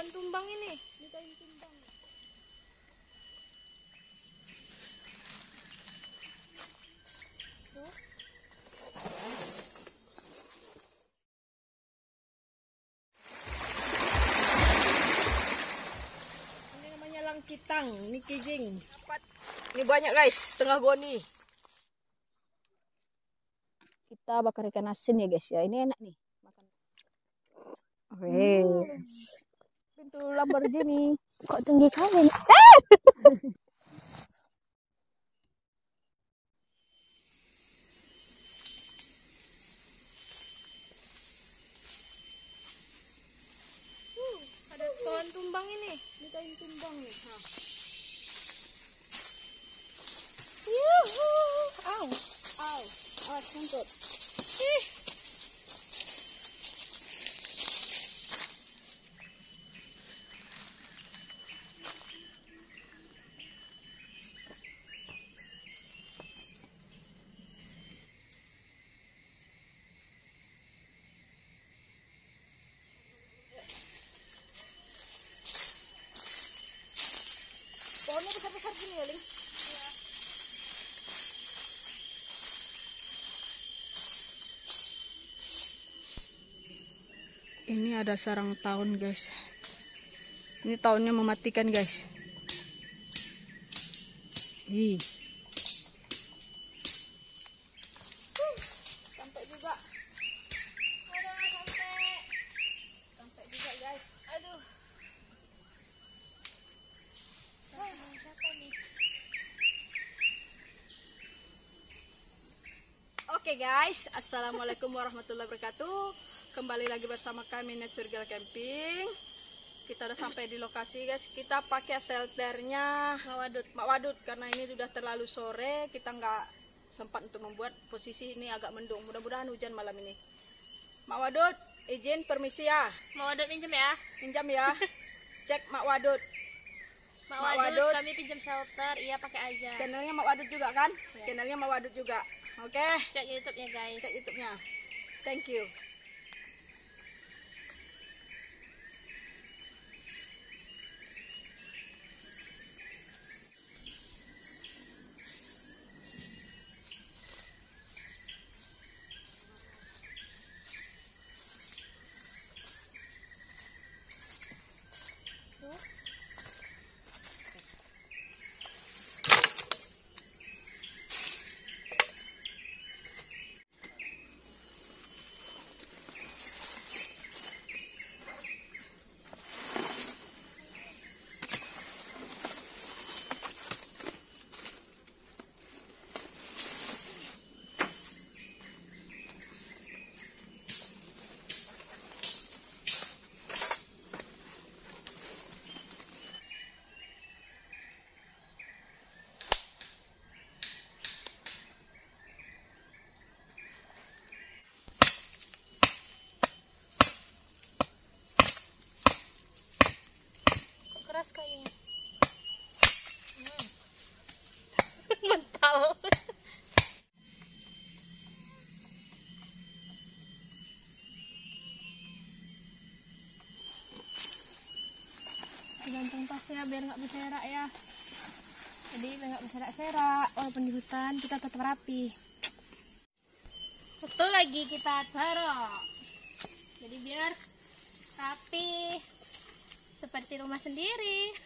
daun tumbang ini. Ini daun tumbang. Tuh. Ini namanya langkitang, ini kijing. Ini banyak guys, tengah gua nih. Kita bakar ikan asin ya guys ya. Ini enak nih. Wes. Pintu Lamborghini. Kok tinggi kali? Ada daun tumbang ini. Ini daun tumbang nih. Ha. Yuhu. Au. Au. Awas kentut. Ih. Ini besar-besar gini ya, Ling? Iya. Ini ada sarang tahun, guys. Ini tahunnya mematikan, guys. Ih. Sampai juga. Udah, sampai juga, guys. Aduh. Oke guys, assalamualaikum warahmatullahi wabarakatuh. Kembali lagi bersama kami Nature Girl Camping. Kita udah sampai di lokasi guys. Kita pakai shelternya Mak Wadud karena ini sudah terlalu sore. Kita nggak sempat untuk membuat. Posisi ini agak mendung. Mudah-mudahan hujan malam ini. Mak Wadud, izin permisi ya. Mak Wadud pinjam ya. Pinjam ya. Cek Mak Wadud. Mak Wadud, kami pinjam shelter, iya pakai aja. Channelnya Mak Wadud juga kan? Ya. Channelnya Mak Wadud juga. Oke. Okay. Cek YouTube-nya guys. Cek YouTube-nya. Thank you. Keras kayaknya. Mental. Gantung tas ya biar nggak berserak ya. Jadi biar nggak berserak-serak walaupun di hutan kita tetap rapi. Satu lagi kita taruh. Jadi biar rapi. Seperti rumah sendiri.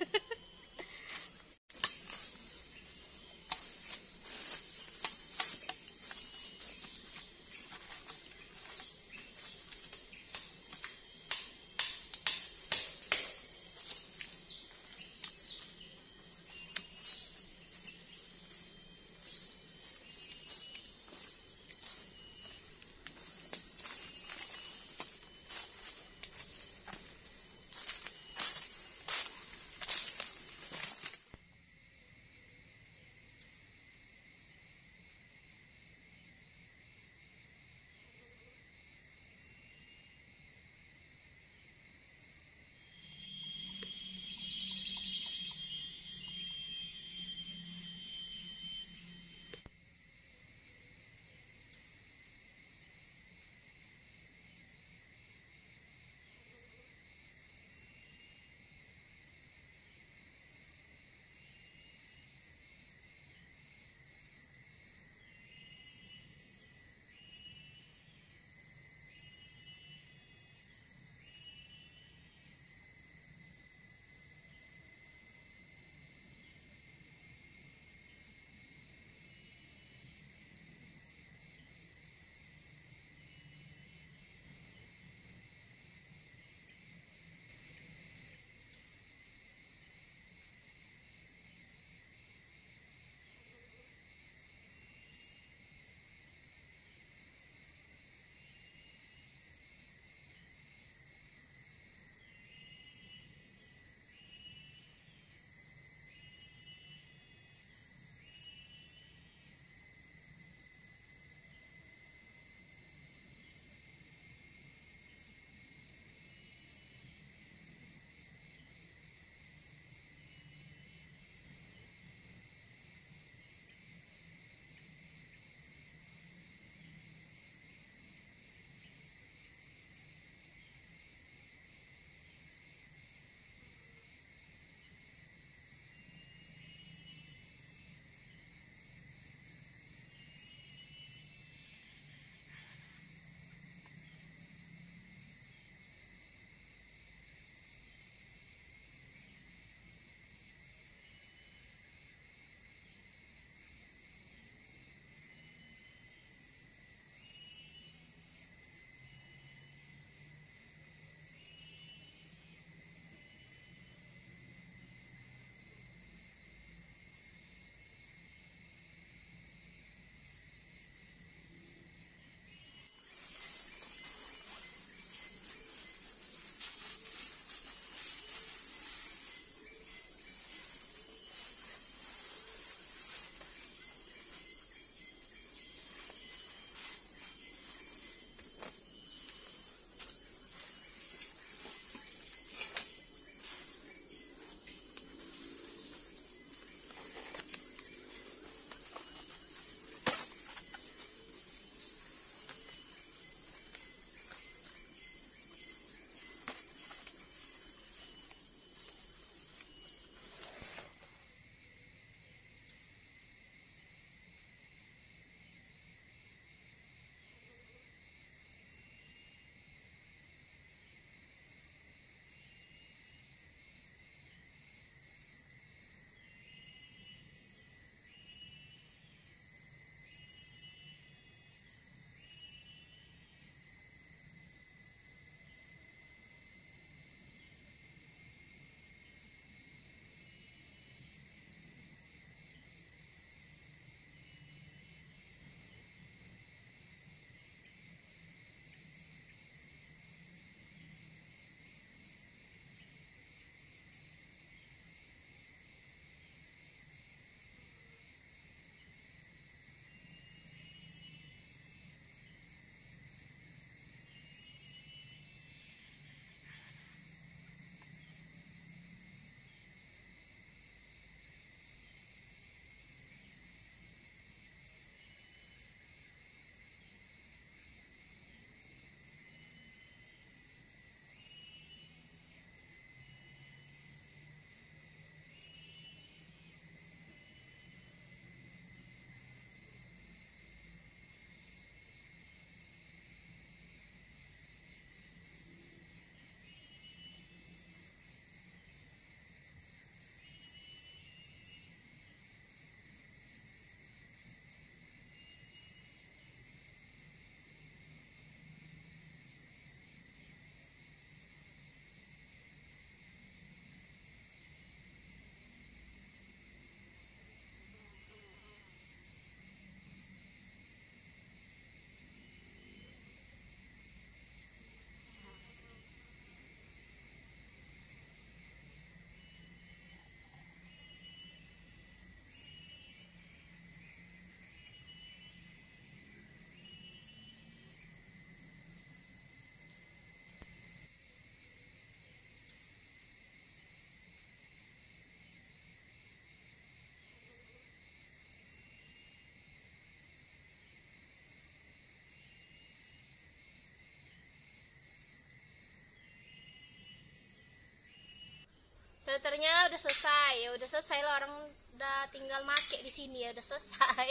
Filternya udah selesai, ya udah selesai lah, orang udah tinggal make di sini, ya udah selesai.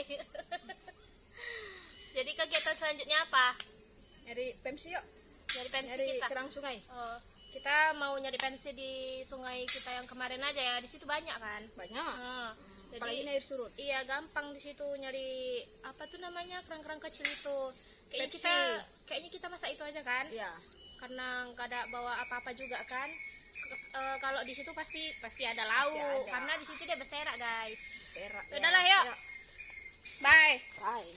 Jadi kegiatan selanjutnya apa? Nyari pensi yuk. Nyari pensi, nyari kita kerang sungai. Oh, kita mau nyari pensi di sungai kita yang kemarin aja ya, di situ banyak kan? Banyak. Jadi apalagi air surut. Iya, gampang di situ nyari apa tuh namanya, kerang-kerang kecil itu. Kayaknya kita masak itu aja kan? Iya. Karena nggak ada bawa apa-apa juga kan? Kalau di situ pasti ada lauk, pasti ada. Karena di situ dia berserak guys. Berserak. Udahlah ya. Yuk. Ya. Bye. Bye.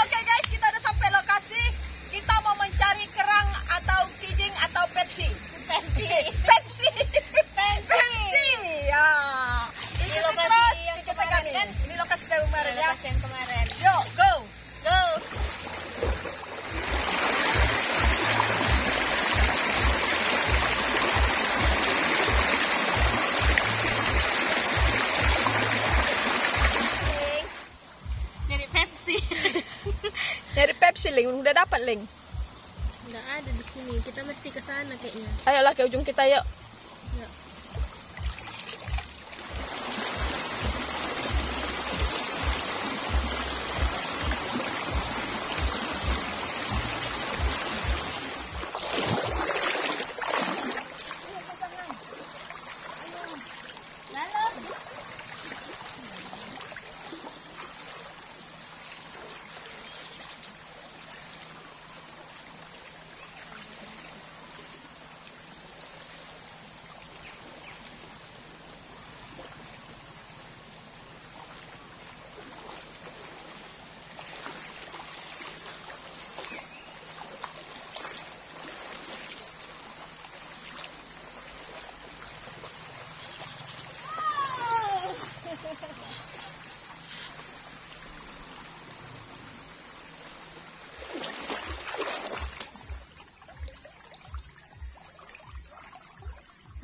Oke guys, kita udah sampai lokasi. Kita mau mencari kerang atau kijing atau Pepsi. Pepsi. Ya. Ini lokasi yang kemarin kan? Ini lokasi dari kemarin ya. Lokasi yang kemarin. Yo, go. Nyari Pepsi, Ling. Udah dapat, Ling? Nggak ada di sini. Kita mesti ke sana kayaknya. Ayolah ke ujung kita, yuk. Yuk.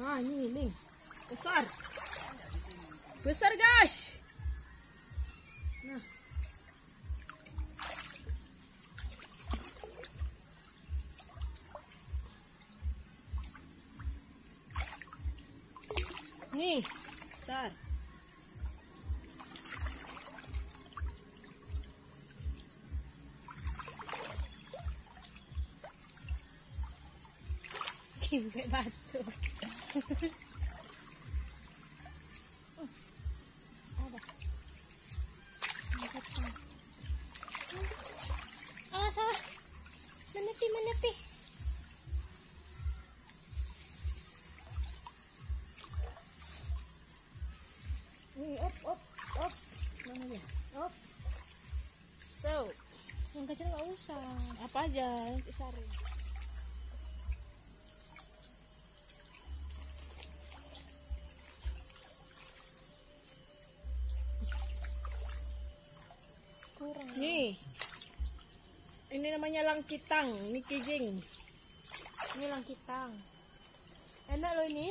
Ah, ini Ling. Besar guys. Nah. Nih, besar. Kayak batu. Menepi. Nih, op. Mana dia? Op. So, yang kecil nggak usah. Apa aja yang besar. Nih, ini namanya langkitang, ini kijing. Ini langkitang. Enak loh ini.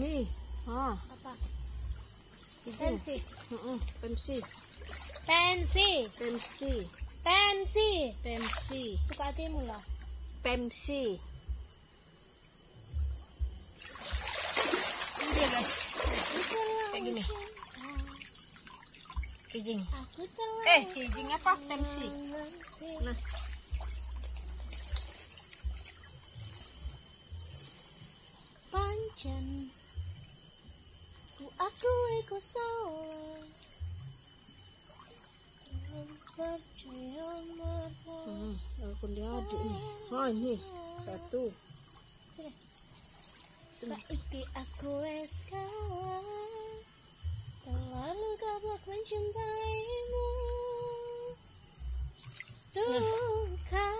Nih, apa? Pensi. Pensi. Buka hatimu lah. Pensi. Ini dia guys. Kayak gini. Kijing. Kijing apa? Pensi. Nah. Pancen. Ku akui ku salah. Aku diaduk nih. Oh, ini satu. Saiki aku wes kalah. Terlalu kabur mencintaimu. Duka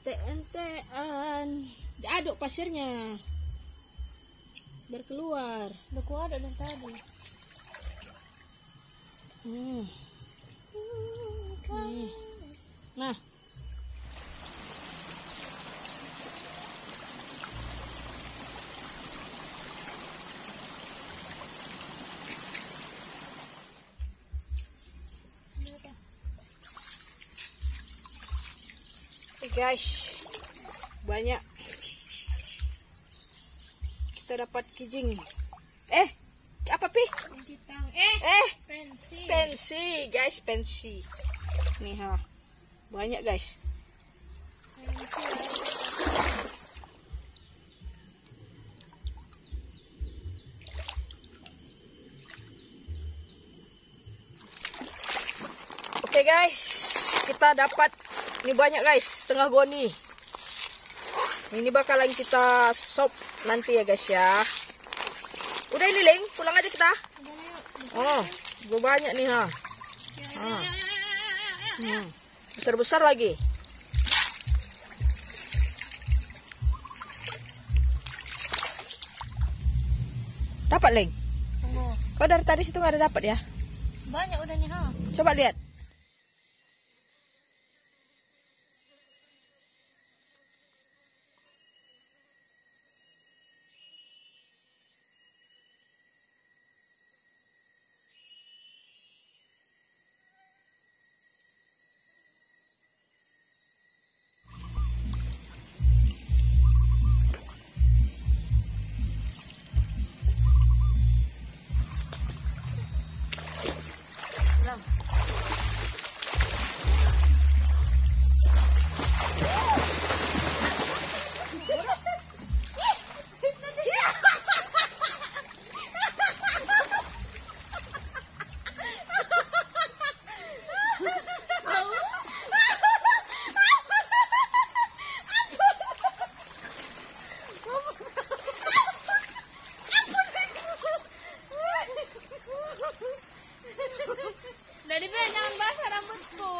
TNT-an. Diaduk pasirnya. Berkeluar. Berkeluar dari tadi. Nah. guys, banyak kita dapat kijing. Apa pi? Pensi guys, pensi nih ha, banyak guys. Oke guys, kita dapat ini banyak guys, tengah goni. Ini bakalan kita sop nanti ya guys ya. Udah ini Leng, pulang aja kita. Oh, gue banyak nih ha. Besar-besar lagi. Dapat Leng? Kau dari tadi situ nggak ada dapat ya? Banyak udah nih ha. Coba lihat. Jadi biar jangan basah rambutku.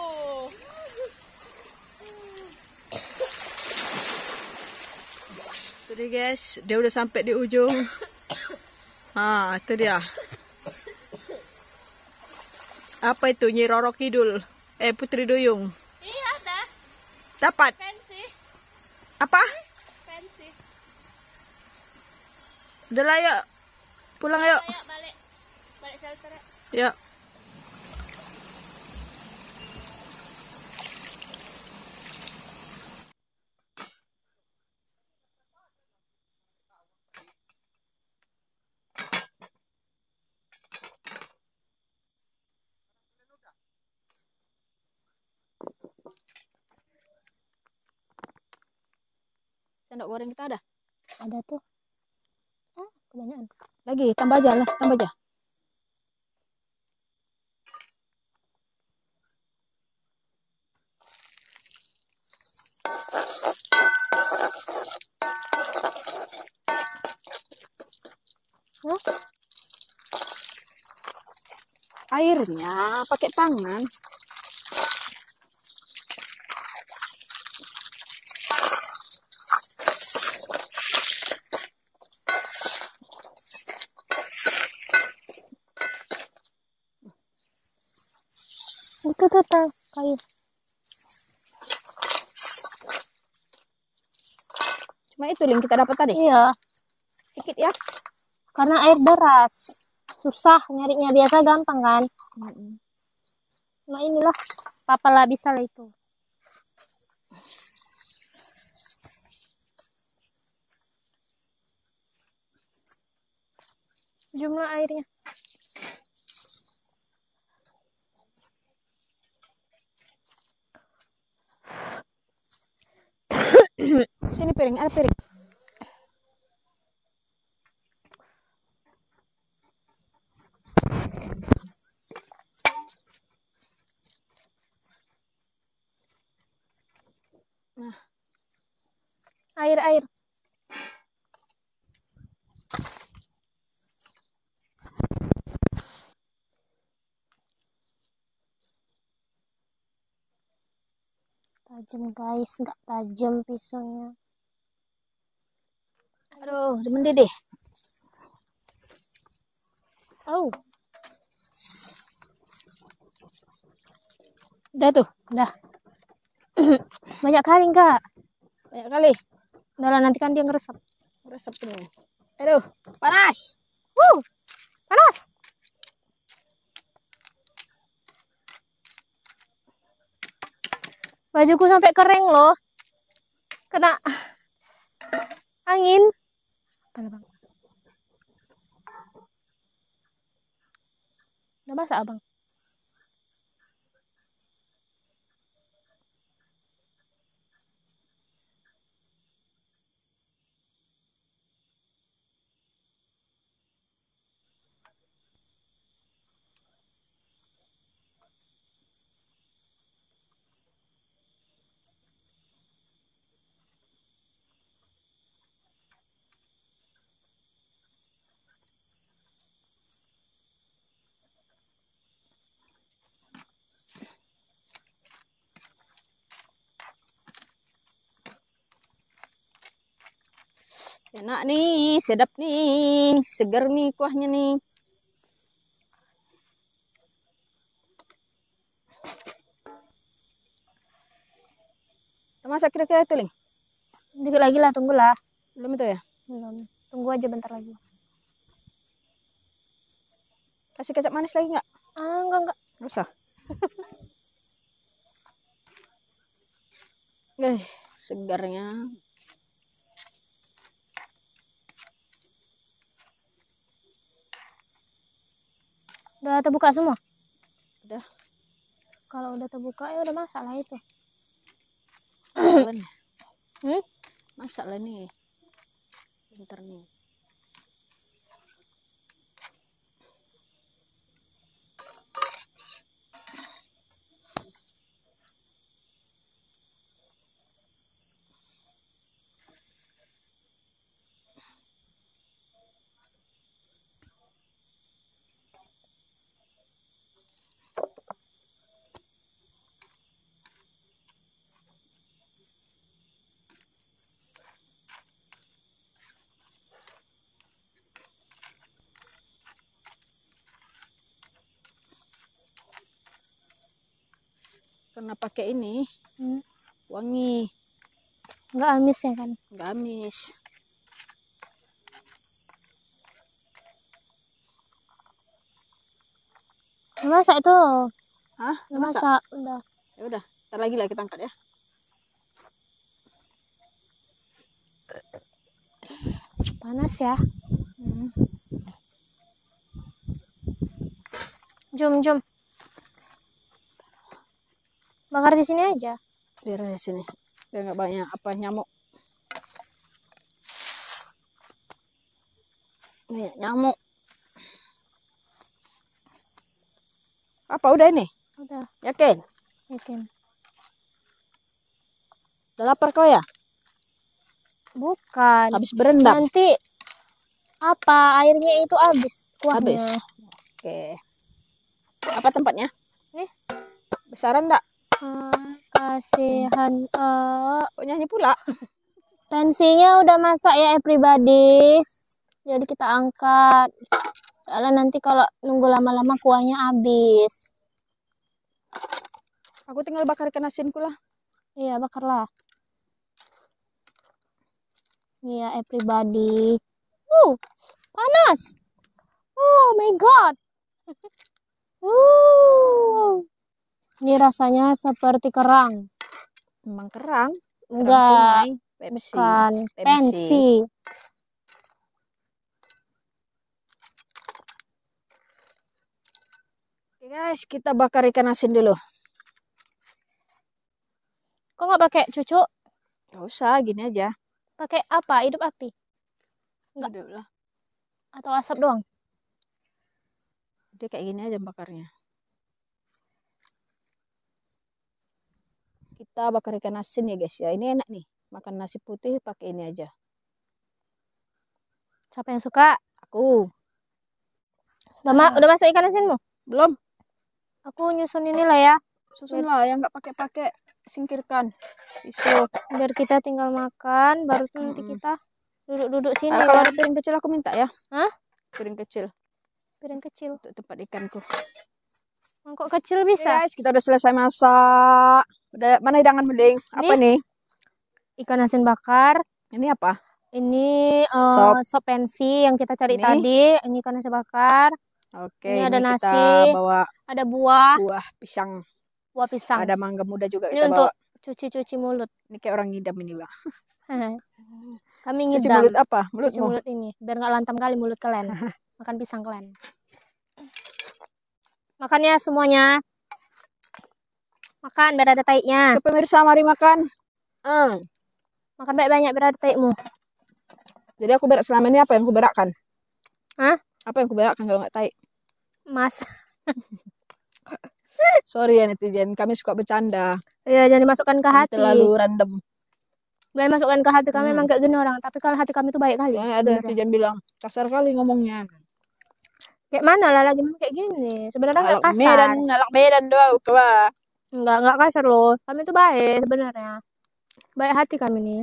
Sudah guys, dia udah sampai di ujung. Ah, itu dia. Apa itu Nyi Roro Kidul? Putri Duyung. Iya ada. Dapat. Pensi. Apa? Pensi. Udah lah yuk, pulang yuk. Balik shelter ya. Yuk. Sendok goreng kita ada? Ada tuh. Ah, kebanyakan. Lagi, tambah aja lah, tambah aja. Huh? Airnya pakai tangan. Itu tuh kayu. Cuma itu yang kita dapat tadi? Iya. Sedikit ya? Karena air deras. Susah nyarinya, biasa gampang kan? Nah inilah, papa lah bisa lah itu. Jumlah airnya. Sini piring, ada piring. Nah, air. Tajam guys, nggak tajam pisaunya. Aduh, mendidih deh. Oh, dah tuh, dah. Banyak kali enggak? Banyak kali. Udah lah, nanti kan dia ngeresap tuh. Aduh, panas. Panas. Bajuku sampai kering loh. kena angin. Udah basah, Abang. Enak nih, sedap nih, segar nih kuahnya nih. Kita masak kira-kira itu, Ling? Dikit lagi lah, tunggulah. Belum itu ya? Belum. Tunggu aja bentar lagi. Kasih kecap manis lagi nggak? Ah, enggak. Nggak usah. Segarnya. Udah terbuka semua? Udah. Kalau udah terbuka ya udah masak lah itu. Masak lah nih. Bentar nih. Karena pakai ini wangi, nggak amis ya kan? Nggak amis. Masak itu? Hah? Masak udah. Ya udah, ntar lagi lah kita angkat ya. Panas ya? Jom. Bakar di sini aja. Biar di sini. Biar nggak banyak nyamuk. Nih, nyamuk. Apa udah ini? Udah. Yakin? Yakin. Udah lapar kau ya? Bukan. Habis berendam. Nanti apa airnya itu habis. Kuahnya. Habis. Oke. Apa tempatnya? Nih. Besaran enggak? Kasihan, kok nyanyi pula? Pensinya udah masak ya everybody, jadi kita angkat soalnya nanti kalau nunggu lama-lama kuahnya habis. Aku tinggal bakar ikan asinku lah. Iya, bakarlah. Iya everybody. Panas. Oh my god. Ini rasanya seperti kerang. Emang kerang? Enggak. Pepsi. Bukan. Pensi. Oke guys, kita bakar ikan asin dulu. Kok nggak pakai cucuk? Nggak usah, gini aja. Pakai apa? Hidup api? Nggak dulu lah. Atau asap doang? Dia kayak gini aja bakarnya. Kita bakar ikan asin ya guys ya. Ini enak nih, makan nasi putih pakai ini aja. Siapa yang suka? Aku. Udah masak ikan asinmu? Belum. Aku nyusun inilah ya. Susunlah yang nggak pakai-pakai, singkirkan. Besok biar kita tinggal makan, baru nanti kita duduk-duduk sini. Kalau ada piring kecil aku minta ya. Hah? Piring kecil. Piring kecil untuk tempat ikanku. Mangkok kecil bisa. Guys, kita udah selesai masak. Mana hidangan mending? Apa nih? Ikan asin bakar. Ini apa? Ini sop pensi yang kita cari tadi. Ini ikan asin bakar. Oke. Ini ada nasi. Kita bawa ada buah. Buah pisang. Ada mangga muda juga. Ini kita untuk cuci-cuci mulut. Ini kayak orang ngidam ini, Bang. Kami ngidam. Cuci mulut apa? Cuci mulut ini. Biar nggak lantam kali mulut kalian. Makan pisang kalian. Makannya semuanya. Makan biar ada taiknya. Pemirsa, mari makan. Makan banyak-banyak biar ada taikmu. Jadi aku berak selama ini apa yang aku berakkan? Hah? Apa yang aku berakkan kalau nggak taik? Mas. Sorry ya netizen, kami suka bercanda. Iya, jangan dimasukkan ke hati. Terlalu random. Jangan masukkan ke hati, kami memang kayak gini orang. Tapi kalau hati kami tuh baik kali. Ya, ada netizen bilang, kasar kali ngomongnya. Kayak mana lah lagi kayak gini. Sebenarnya nggak kasar. Ngalak medan doang, coba. Nggak kasar loh. Kami tuh baik sebenarnya. Baik hati kami nih.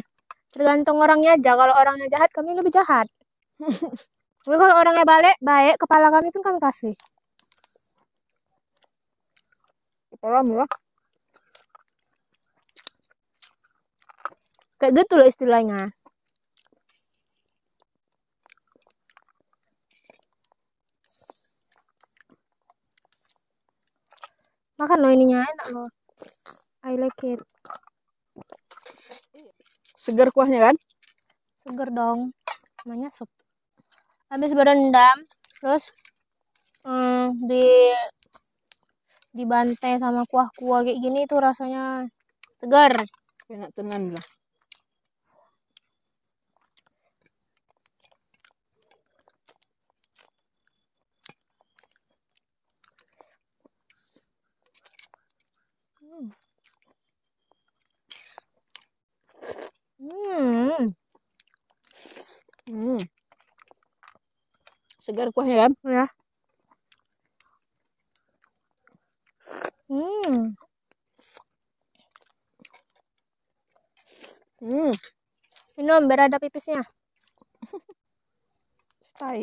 Tergantung orangnya aja. Kalau orangnya jahat, kami lebih jahat. Lalu kalau orangnya baik, kepala kami pun kami kasih. Orang kayak gitu loh istilahnya. Makan loh ininya, enak loh. I like it. Segar kuahnya kan? Segar dong. Namanya sup. Habis berendam, terus dibantai sama kuah-kuah kayak gini tuh rasanya segar, enak tenan lah. Segar kuahnya kan? Ya. Minum biar ada pipisnya. Tai.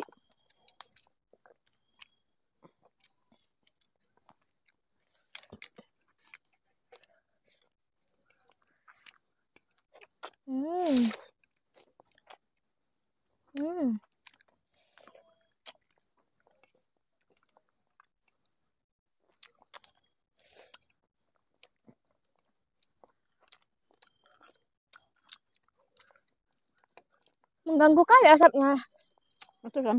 Mengganggu kali asapnya. Betul kan?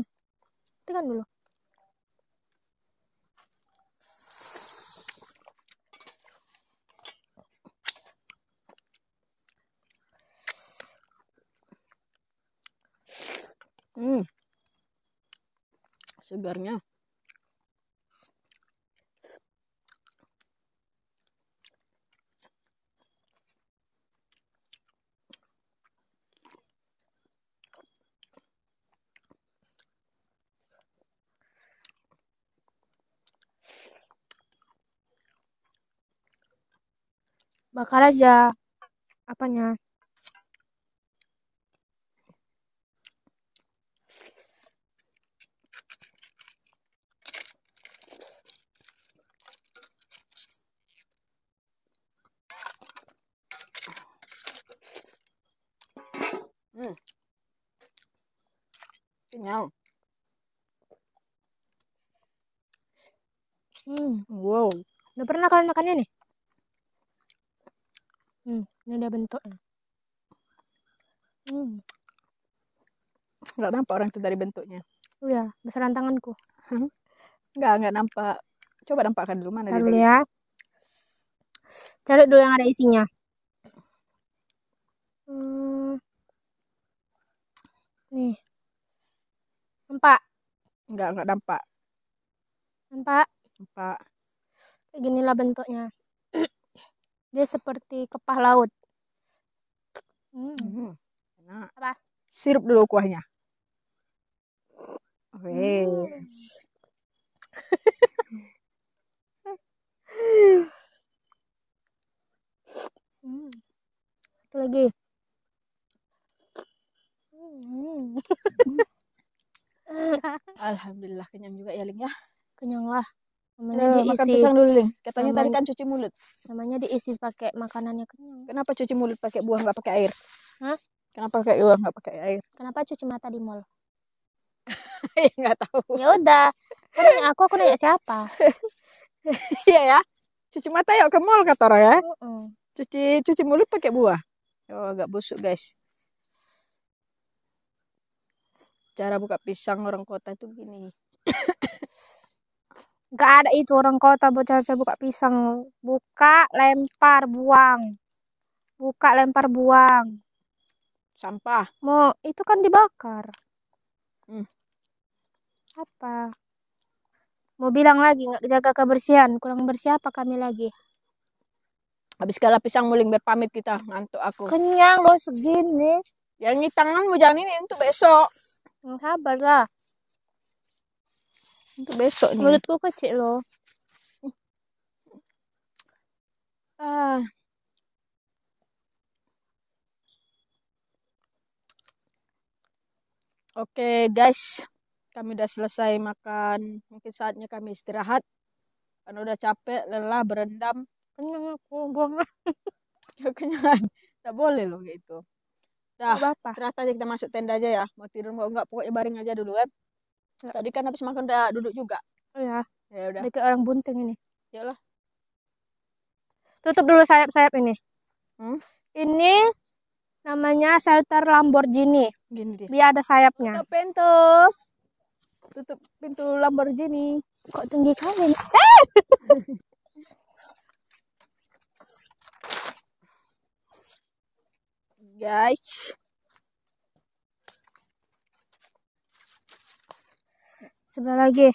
Itu kan dulu. Segarnya. Bakar aja apanya. Kenyang. Wow. Udah pernah kalian makannya nih? Ini udah bentuknya. Nggak nampak orang itu dari bentuknya. Iya, besaran tanganku. Nggak nampak. Coba nampakkan dulu mana dia. Ya. Cari dulu yang ada isinya. Nih. Nampak? Nggak nampak. Nampak? Nampak. Kayak ginilah bentuknya. Dia seperti kepah laut. Enak. Apa? Sirup dulu kuahnya. Wes. Satu lagi. Alhamdulillah kenyang juga ya, Ling ya. Kenyang lah. Namanya diisi. Makan pisang dulu, Ling. Katanya tadi kan cuci mulut. Namanya diisi pakai makanannya kenyang. Kenapa cuci mulut pakai buah nggak pakai air? Hah? Kenapa pakai buah nggak pakai air? Kenapa cuci mata di mall? Ya nggak tahu. Ya udah. Kamu nanya aku nanya siapa? Iya ya. Cuci mata yuk ke mall kata orang ya. Cuci mulut pakai buah. Oh, agak busuk, guys. Cara buka pisang orang kota tuh gini. Gak ada itu orang kota bocah-bocah buka pisang. Buka, lempar, buang. Buka, lempar, buang. Sampah. Mau itu kan dibakar. Apa? Mau bilang lagi nggak jaga kebersihan, kurang bersih apa kami lagi? Habis kalah pisang muling berpamit kita, ngantuk aku. Kenyang loh segini. Yang di tanganmu jangan ini untuk besok. Sabarlah. Untuk besok nih. Mulutku kecil loh. Oke, guys, kami udah selesai makan. Mungkin saatnya kami istirahat. Karena udah capek, lelah, berendam. Kenyang aku, buang. Kenyang. Gak boleh loh gitu. Dah, istirahat aja, kita masuk tenda aja ya. Mau tidur mau enggak, pokoknya baring aja dulu kan. Ya. Tadi kan habis makan udah duduk juga. Iya. Ya udah. Kayak orang bunting ini. Yalah. Tutup dulu sayap-sayap ini. Ini namanya shelter Lamborghini. Gini dia. Dia ada sayapnya. Tutup pintu. Tutup pintu Lamborghini. Kok tinggi kali ini? Guys. Sebelah lagi.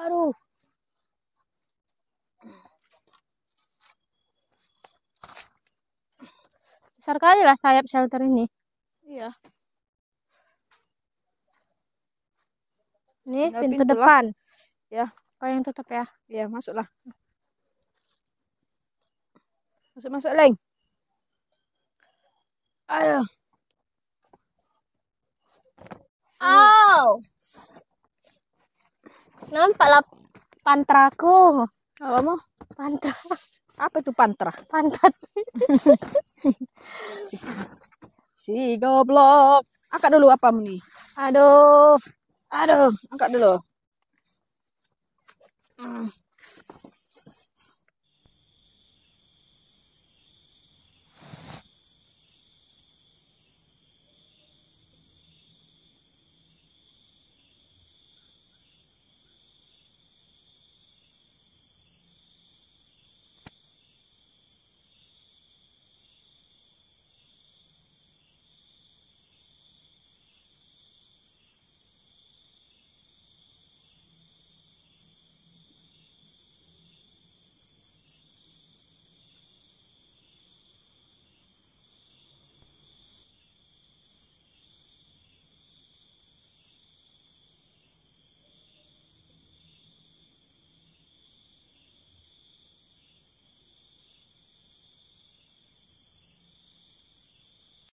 Aduh. Besar kali lah sayap shelter ini. Iya. Ini pintu depan. Ya. Kau yang tutup ya. Iya, masuklah. Masuk-masuk, Leng. Aduh. Aw. Nampaklah pantraku. Apa mau? Pantra. Apa itu pantra? Pantat. Si goblok. Angkat dulu apa nih? Aduh. Angkat dulu.